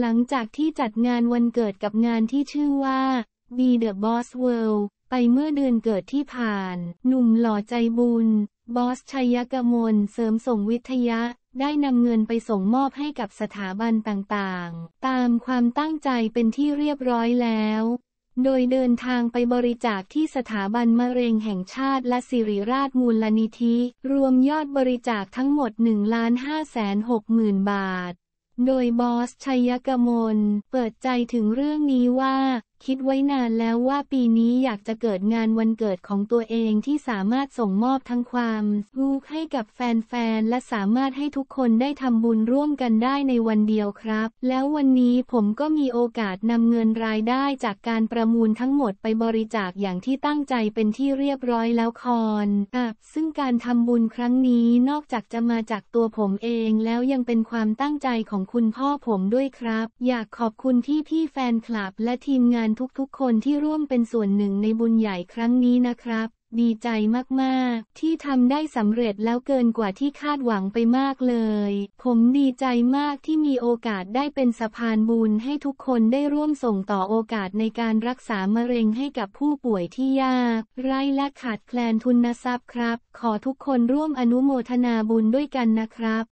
หลังจากที่จัดงานวันเกิดกับงานที่ชื่อว่า Be the Boss World ไปเมื่อเดือนเกิดที่ผ่านหนุ่มหล่อใจบุญบอสชัยกมลเสริมส่งวิทยะได้นำเงินไปส่งมอบให้กับสถาบันต่างๆตามความตั้งใจเป็นที่เรียบร้อยแล้วโดยเดินทางไปบริจาคที่สถาบันมะเร็งแห่งชาติและสิริราชมูลนิธิรวมยอดบริจาคทั้งหมด 1,560,000 บาทโดยบอสชัยกมลเปิดใจถึงเรื่องนี้ว่าคิดไว้นานแล้วว่าปีนี้อยากจะเกิดงานวันเกิดของตัวเองที่สามารถส่งมอบทั้งความสุขให้กับแฟนๆและสามารถให้ทุกคนได้ทำบุญร่วมกันได้ในวันเดียวครับแล้ววันนี้ผมก็มีโอกาสนำเงินรายได้จากการประมูลทั้งหมดไปบริจาคอย่างที่ตั้งใจเป็นที่เรียบร้อยแล้วซึ่งการทำบุญครั้งนี้นอกจากจะมาจากตัวผมเองแล้วยังเป็นความตั้งใจของคุณพ่อผมด้วยครับอยากขอบคุณพี่ๆแฟนคลับและทีมงานทุกๆคนที่ร่วมเป็นส่วนหนึ่งในบุญใหญ่ครั้งนี้นะครับดีใจมากๆที่ทำได้สำเร็จแล้วเกินกว่าที่คาดหวังไปมากเลยผมดีใจมากที่มีโอกาสได้เป็นสะพานบุญให้ทุกคนได้ร่วมส่งต่อโอกาสในการรักษามะเร็งให้กับผู้ป่วยที่ยากไร้และขาดแคลนทุนทรัพย์ครับขอทุกคนร่วมอนุโมทนาบุญด้วยกันนะครับ